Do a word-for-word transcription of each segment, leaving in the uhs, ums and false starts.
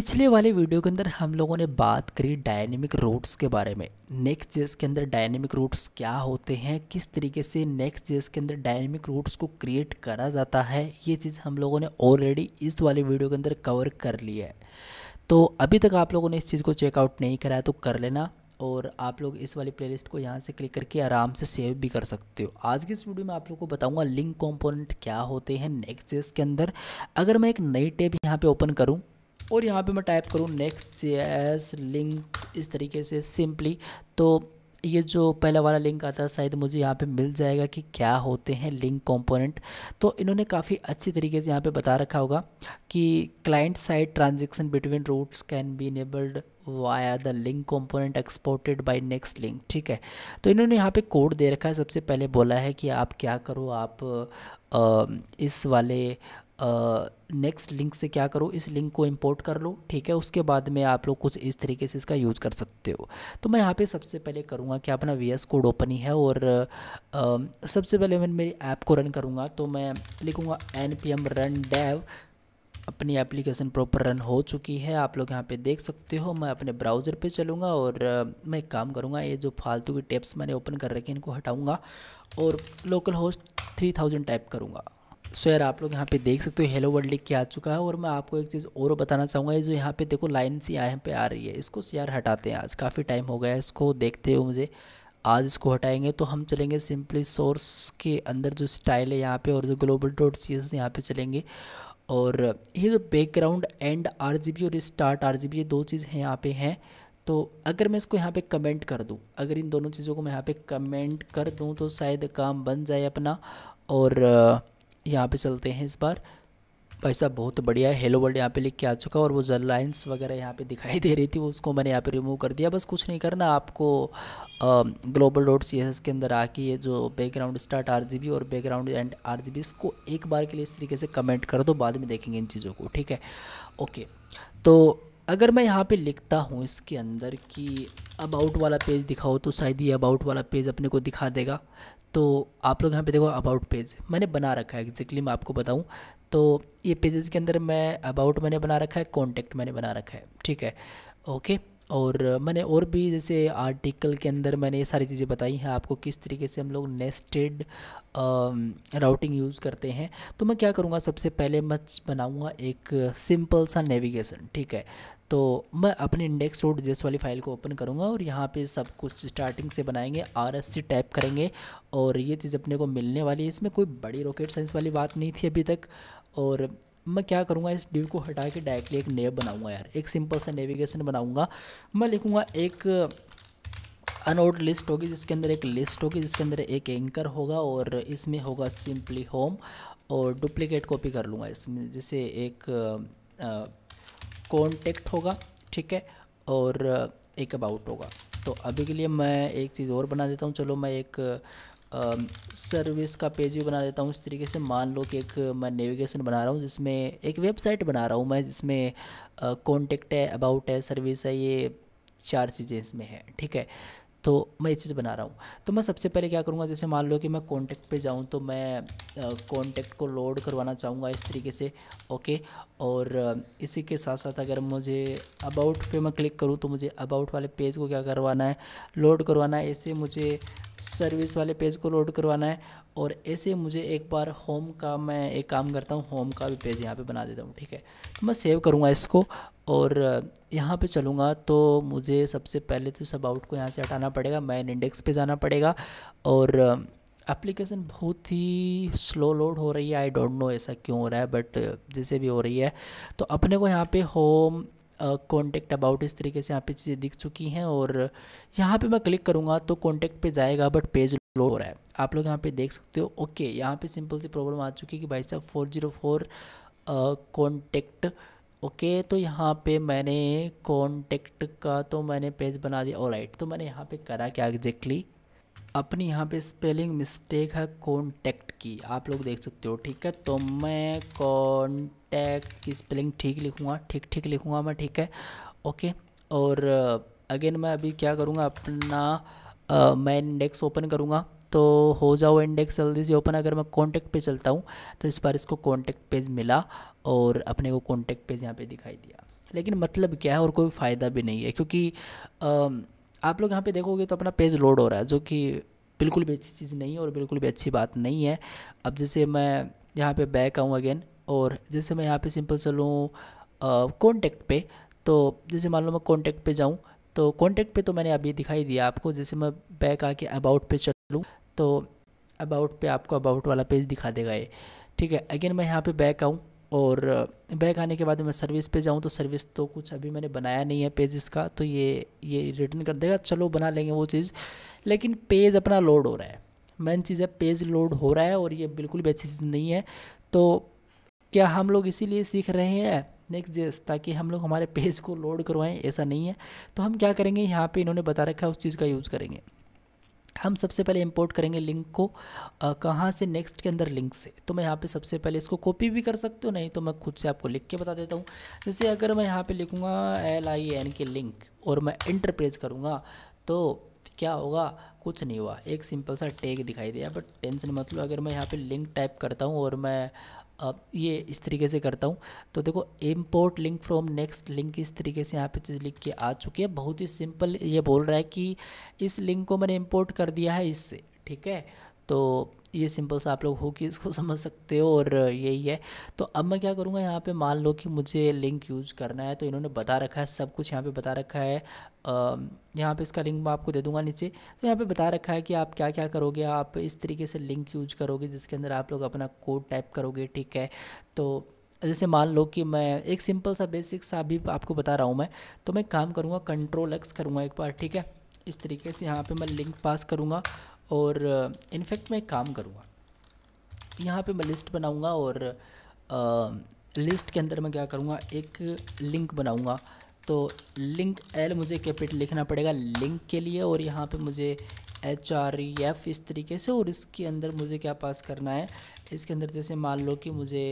पिछले वाले वीडियो के अंदर हम लोगों ने बात करी डायनेमिक रूट्स के बारे में। नेक्स्ट.js के अंदर डायनेमिक रूट्स क्या होते हैं, किस तरीके से नेक्स्ट.js के अंदर डायनेमिक रूट्स को क्रिएट करा जाता है, ये चीज़ हम लोगों ने ऑलरेडी इस वाले वीडियो के अंदर कवर कर लिया है। तो अभी तक आप लोगों ने इस चीज़ को चेकआउट नहीं कराया तो कर लेना, और आप लोग इस वाली प्लेलिस्ट को यहाँ से क्लिक करके आराम से सेव भी कर सकते हो। आज की इस वीडियो में आप लोगों को बताऊँगा लिंक कॉम्पोनेंट क्या होते हैं नेक्स्ट.js के अंदर। अगर मैं एक नई टैब यहाँ पर ओपन करूँ और यहाँ पे मैं टाइप करूँ नेक्स्ट.js लिंक इस तरीके से सिंपली, तो ये जो पहला वाला लिंक आता है शायद मुझे यहाँ पे मिल जाएगा कि क्या होते हैं लिंक कंपोनेंट। तो इन्होंने काफ़ी अच्छी तरीके से यहाँ पे बता रखा होगा कि client side transaction between routes can be enabled via the link component exported by Next link. ठीक है, तो इन्होंने यहाँ पे कोड दे रखा है। सबसे पहले बोला है कि आप क्या करो, आप आ, इस वाले नेक्स्ट uh, लिंक से क्या करो, इस लिंक को इंपोर्ट कर लो। ठीक है, उसके बाद में आप लोग कुछ इस तरीके से इसका यूज़ कर सकते हो। तो मैं यहाँ पे सबसे पहले करूँगा कि अपना वी एस कोड ओपन ही है, और uh, सबसे पहले मैं मेरी ऐप को रन करूँगा। तो मैं लिखूँगा N P M run dev. अपनी एप्लीकेशन प्रॉपर रन हो चुकी है, आप लोग यहाँ पे देख सकते हो। मैं अपने ब्राउज़र पे चलूँगा और मैं एक काम करूँगा, ये जो फालतू की टैब्स मैंने ओपन कर रखे इनको हटाऊँगा और local host three thousand type करूँगा। सो यार आप लोग यहाँ पे देख सकते हो हेलो वर्ल्ड लिख के आ चुका है। और मैं आपको एक चीज़ और बताना चाहूँगा, ये जो यहाँ पे देखो लाइन सी यहाँ पे आ रही है, इसको यार हटाते हैं। आज काफ़ी टाइम हो गया है इसको देखते हुए, मुझे आज इसको हटाएंगे। तो हम चलेंगे सिंपली सोर्स के अंदर जो स्टाइल है यहाँ पे, और जो ग्लोबल डॉट सी एस यहाँ पर चलेंगे। और ये जो background end R G B और स्टार्ट आर जी बी, ये दो चीज़ हैं यहाँ पे हैं। तो अगर मैं इसको यहाँ पे कमेंट कर दूँ, अगर इन दोनों चीज़ों को मैं यहाँ पे कमेंट कर दूँ तो शायद काम बन जाए अपना। और यहाँ पे चलते हैं इस बार। भाई साहब बहुत बढ़िया, हेलो वर्ल्ड यहाँ पे लिख के आ चुका। और वो जो लाइन्स वगैरह यहाँ पे दिखाई दे रही थी उसको मैंने यहाँ पे रिमूव कर दिया। बस कुछ नहीं करना आपको, global dot C S S के अंदर आके ये जो background start R G B और background end R G B, इसको एक बार के लिए इस तरीके से कमेंट कर दो, बाद में देखेंगे इन चीज़ों को। ठीक है, ओके। तो अगर मैं यहाँ पे लिखता हूँ इसके अंदर कि अबाउट वाला पेज दिखाओ, तो शायद ये अबाउट वाला पेज अपने को दिखा देगा। तो आप लोग यहाँ पे देखो अबाउट पेज मैंने बना रखा है, एग्जैक्टली मैं आपको बताऊँ तो ये पेजेस के अंदर मैं अबाउट मैंने बना रखा है, कॉन्टैक्ट मैंने बना रखा है। ठीक है, ओके। और मैंने और भी जैसे आर्टिकल के अंदर मैंने ये सारी चीज़ें बताई हैं आपको, किस तरीके से हम लोग नेस्टेड राउटिंग यूज़ करते हैं। तो मैं क्या करूँगा, सबसे पहले मैं बनाऊँगा एक सिंपल सा नेविगेशन। ठीक है, तो मैं अपने इंडेक्स डॉट जेएस वाली फ़ाइल को ओपन करूँगा और यहाँ पे सब कुछ स्टार्टिंग से बनाएंगे, आर एस सी टाइप करेंगे और ये चीज़ अपने को मिलने वाली है। इसमें कोई बड़ी रॉकेट साइंस वाली बात नहीं थी अभी तक। और मैं क्या करूँगा, इस डिव को हटा के डायरेक्टली एक नेव बनाऊँगा यार, एक सिंपल सा नेविगेशन बनाऊँगा। मैं लिखूँगा एक अनऑर्डर लिस्ट होगी, जिसके अंदर एक लिस्ट होगी, जिसके अंदर एक एंकर होगा और इसमें होगा सिंपली होम। और डुप्लीकेट कॉपी कर लूँगा इसमें, जैसे एक आ, कॉन्टैक्ट होगा। ठीक है, और एक अबाउट होगा। तो अभी के लिए मैं एक चीज़ और बना देता हूँ, चलो मैं एक आ, सर्विस का पेज भी बना देता हूँ इस तरीके से। मान लो कि एक मैं नेविगेशन बना रहा हूँ जिसमें एक वेबसाइट बना रहा हूँ मैं, जिसमें कॉन्टैक्ट है, अबाउट है, सर्विस है, ये चार चीज़ें इसमें हैं। ठीक है, तो मैं ये चीज़ बना रहा हूँ। तो मैं सबसे पहले क्या करूँगा, जैसे मान लो कि मैं कॉन्टैक्ट पे जाऊँ, तो मैं कॉन्टैक्ट को लोड करवाना चाहूँगा इस तरीके से। ओके, और इसी के साथ साथ अगर मुझे अबाउट पे मैं क्लिक करूँ तो मुझे अबाउट वाले पेज को क्या करवाना है, लोड करवाना है। ऐसे मुझे सर्विस वाले पेज को लोड करवाना है, और ऐसे मुझे एक बार होम का, मैं एक काम करता हूँ होम का भी पेज यहाँ पे बना देता हूँ। ठीक है, तो मैं सेव करूँगा इसको और यहाँ पे चलूँगा। तो मुझे सबसे पहले तो इस अबाउट को यहाँ से हटाना पड़ेगा, मैन इंडेक्स पे जाना पड़ेगा। और एप्लीकेशन बहुत ही स्लो लोड हो रही है, आई डोंट नो ऐसा क्यों हो रहा है, बट जैसे भी हो रही है। तो अपने को यहाँ पे होम, कॉन्टैक्ट, अबाउट इस तरीके से यहाँ पे चीज़ें दिख चुकी हैं। और यहाँ पे मैं क्लिक करूँगा तो कॉन्टैक्ट पे जाएगा, बट पेज लोड हो रहा है, आप लोग यहाँ पे देख सकते हो। ओके, यहाँ पे सिंपल सी प्रॉब्लम आ चुकी है कि भाई साहब four zero four contact. Okay, तो यहाँ पे मैंने कॉन्टैक्ट का तो मैंने पेज बना दिया। ऑलराइट, तो मैंने यहाँ पे करा क्या, एग्जैक्टली अपनी यहाँ पे स्पेलिंग मिस्टेक है कॉन्टैक्ट की, आप लोग देख सकते हो। ठीक है, तो मैं कॉन्टैक्ट की स्पेलिंग ठीक लिखूँगा, ठीक ठीक लिखूँगा मैं। ठीक है, ओके। और अगेन मैं अभी क्या करूँगा, अपना मैं इंडेक्स ओपन करूँगा। तो हो जाओ इंडेक्स जल्दी से ओपन। अगर मैं कॉन्टैक्ट पे चलता हूँ तो इस बार इसको कॉन्टैक्ट पेज मिला और अपने को कॉन्टैक्ट पेज यहाँ पे दिखाई दिया। लेकिन मतलब क्या है और कोई फ़ायदा भी नहीं है, क्योंकि आप लोग यहाँ पे देखोगे तो अपना पेज लोड हो रहा है, जो कि बिल्कुल भी अच्छी चीज़ नहीं है और बिल्कुल भी अच्छी बात नहीं है। अब जैसे मैं यहाँ पे बैक आऊँ अगेन, और जैसे मैं यहाँ पे सिंपल चलूँ कॉन्टैक्ट पे, तो जैसे मान लो मैं कॉन्टैक्ट पे जाऊँ, तो कॉन्टैक्ट पे तो मैंने अभी दिखाई दिया आपको। जैसे मैं बैक आके अबाउट पे चलूँ तो अबाउट पे आपको अबाउट वाला पेज दिखा देगा ये, ठीक है। अगेन मैं यहाँ पे बैक आऊँ, और बैक आने के बाद मैं सर्विस पे जाऊँ, तो सर्विस तो कुछ अभी मैंने बनाया नहीं है पेज इसका, तो ये ये रिटर्न कर देगा, चलो बना लेंगे वो चीज़। लेकिन पेज अपना लोड हो रहा है, मेन चीज़ है पेज लोड हो रहा है, और ये बिल्कुल भी अच्छी चीज़ नहीं है। तो क्या हम लोग इसीलिए सीख रहे हैं नेक्स्ट.js, ताकि हम लोग हमारे पेज को लोड करवाएं? ऐसा नहीं है। तो हम क्या करेंगे, यहाँ पर इन्होंने बता रखा है उस चीज़ का यूज़ करेंगे। हम सबसे पहले इंपोर्ट करेंगे लिंक को, कहाँ से? नेक्स्ट के अंदर लिंक से। तो मैं यहाँ पे सबसे पहले इसको कॉपी भी कर सकते हो, नहीं तो मैं खुद से आपको लिख के बता देता हूँ। जैसे अगर मैं यहाँ पे लिखूँगा L I N K link और मैं एंटर प्रेस करूँगा तो क्या होगा? कुछ नहीं हुआ, एक सिंपल सा टैग दिखाई दिया, बट टेंशन मत लो। अगर मैं यहाँ पर लिंक टाइप करता हूँ और मैं अब ये इस तरीके से करता हूँ, तो देखो import link from Next link, इस तरीके से यहाँ पे चीज़ लिख के आ चुकी है। बहुत ही सिंपल, ये बोल रहा है कि इस लिंक को मैंने इम्पोर्ट कर दिया है इससे, ठीक है। तो ये सिंपल सा आप लोग हो कि इसको समझ सकते हो, और यही है। तो अब मैं क्या करूँगा, यहाँ पे मान लो कि मुझे लिंक यूज़ करना है, तो इन्होंने बता रखा है सब कुछ, यहाँ पे बता रखा है। यहाँ पे इसका लिंक मैं आपको दे दूँगा नीचे। तो यहाँ पे बता रखा है कि आप क्या क्या करोगे, आप इस तरीके से लिंक यूज करोगे जिसके अंदर आप लोग अपना कोड टाइप करोगे, ठीक है। तो जैसे मान लो कि मैं एक सिंपल सा बेसिक सा अभी आपको बता रहा हूँ मैं, तो मैं काम करूँगा कंट्रोल एक्स करूँगा एक बार, ठीक है। इस तरीके से यहाँ पे मैं लिंक पास करूँगा, और इनफैक्ट मैं एक काम करूँगा, यहाँ पे मैं लिस्ट बनाऊँगा, और आ, लिस्ट के अंदर मैं क्या करूँगा, एक लिंक बनाऊँगा। तो लिंक एल मुझे कैपिटल लिखना पड़ेगा लिंक के लिए, और यहाँ पे मुझे एच आर ई एफ इस तरीके से, और इसके अंदर मुझे क्या पास करना है, इसके अंदर जैसे मान लो कि मुझे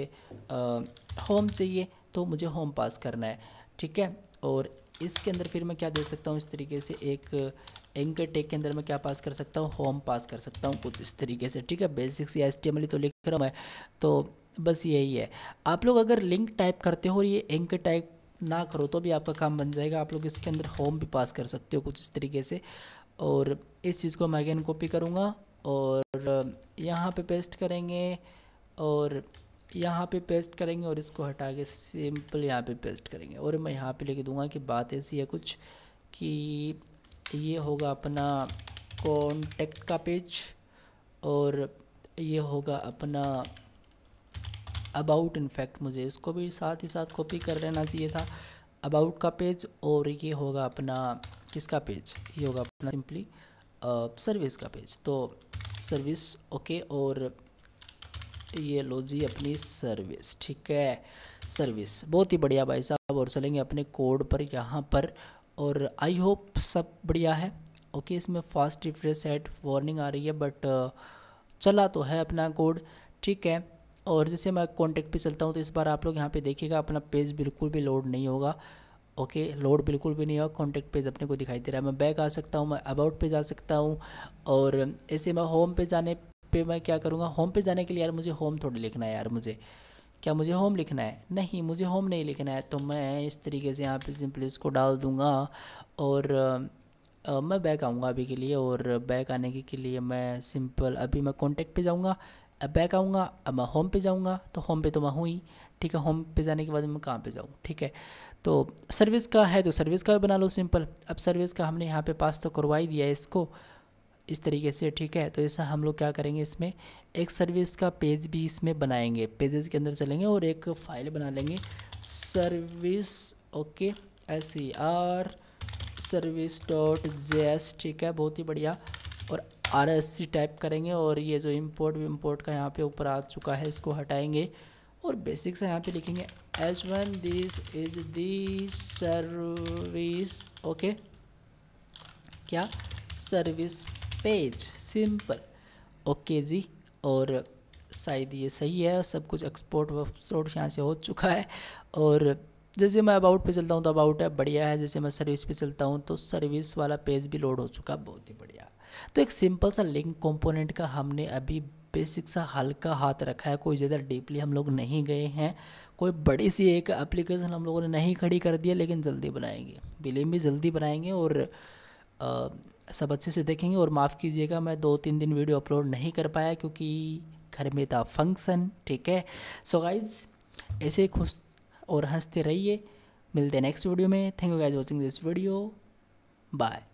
होम चाहिए, तो मुझे होम पास करना है, ठीक है। और इसके अंदर फिर मैं क्या दे सकता हूँ, इस तरीके से एक एंकर टैग के अंदर मैं क्या पास कर सकता हूँ, होम पास कर सकता हूँ, कुछ इस तरीके से, ठीक है। बेसिक्स या एचटीएमएल तो लिख रहा हूँ मैं, तो बस यही है। आप लोग अगर लिंक टाइप करते हो और ये एंकर टाइप ना करो तो भी आपका काम बन जाएगा। आप लोग इसके अंदर होम भी पास कर सकते हो कुछ इस तरीके से। और इस चीज़ को मैं अगेन कॉपी करूँगा और यहाँ पर पे पेस्ट करेंगे, और यहाँ पे पेस्ट करेंगे, और इसको हटा के सिंपल यहाँ पे पेस्ट करेंगे। और मैं यहाँ पे लिख दूँगा कि बात ऐसी है कुछ कि ये होगा अपना कॉन्टैक्ट का पेज, और ये होगा अपना अबाउट। इनफैक्ट मुझे इसको भी साथ ही साथ कॉपी कर लेना चाहिए था, अबाउट का पेज। और ये होगा अपना किसका पेज, ये होगा अपना सिंपली सर्विस का पेज। तो सर्विस ओके, और ये लो जी अपनी सर्विस, ठीक है। सर्विस बहुत ही बढ़िया भाई साहब। और चलेंगे अपने कोड पर यहाँ पर, और आई होप सब बढ़िया है, ओके। इसमें फास्ट रिफ्रेश हेड वार्निंग आ रही है, बट चला तो है अपना कोड, ठीक है। और जैसे मैं कॉन्टैक्ट पे चलता हूँ तो इस बार आप लोग यहाँ पे देखिएगा अपना पेज बिल्कुल भी लोड नहीं होगा, ओके। लोड बिल्कुल भी नहीं होगा, कॉन्टैक्ट पेज अपने को दिखाई दे रहा है। मैं बैक आ सकता हूँ, मैं अबाउट पे जा सकता हूँ, और ऐसे मैं होम पे जाने पे मैं क्या करूँगा, होम पे जाने के लिए यार मुझे होम थोड़ी लिखना है यार, मुझे क्या मुझे होम लिखना है? नहीं, मुझे होम नहीं लिखना है। तो मैं इस तरीके से यहाँ पे सिंपली इसको डाल दूँगा, और आ, मैं बैक आऊँगा अभी के लिए। और बैक आने के, के लिए मैं सिंपल अभी मैं कॉन्टैक्ट पे जाऊँगा, बैक आऊँगा, अब मैं होम पे जाऊँगा। तो होम पे तो मैं हूँ ही, ठीक है। होम पे जाने के बाद मैं कहाँ पे जाऊँ, ठीक है। तो सर्विस का है तो सर्विस का बना लो सिंपल। अब सर्विस का हमने यहाँ पे पास तो करवा ही दिया है इसको इस तरीके से, ठीक है। तो ऐसा हम लोग क्या करेंगे, इसमें एक सर्विस का पेज भी इसमें बनाएंगे। पेजेस के अंदर चलेंगे और एक फ़ाइल बना लेंगे service, okay, S E R service dot J S, ठीक है, बहुत ही बढ़िया। और आर एस सी टाइप करेंगे, और ये जो इम्पोर्ट इम्पोर्ट का यहाँ पे ऊपर आ चुका है इसको हटाएंगे, और बेसिक से यहाँ पे लिखेंगे H one this is the service, okay, क्या सर्विस पेज, सिंपल, ओके जी। और शायद ये सही है, सब कुछ एक्सपोर्ट वर्कसोर्ट यहाँ से हो चुका है। और जैसे मैं अबाउट पे चलता हूँ तो अबाउट है, बढ़िया है। जैसे मैं सर्विस पे चलता हूँ तो सर्विस वाला पेज भी लोड हो चुका है, बहुत ही बढ़िया। तो एक सिंपल सा लिंक कंपोनेंट का हमने अभी बेसिक सा हल्का हाथ रखा है, कोई ज़्यादा डीपली हम लोग नहीं गए हैं, कोई बड़ी सी एक एप्लीकेशन हम लोगों ने नहीं खड़ी कर दी है, लेकिन जल्दी बनाएंगे, बिलीव मी जल्दी बनाएंगे और आ, सब अच्छे से देखेंगे। और माफ़ कीजिएगा मैं दो तीन दिन वीडियो अपलोड नहीं कर पाया क्योंकि घर में था फंक्शन, ठीक है। सो गाइज़ ऐसे खुश और हंसते रहिए, मिलते हैं नेक्स्ट वीडियो में। Thank you guys watching this video, bye.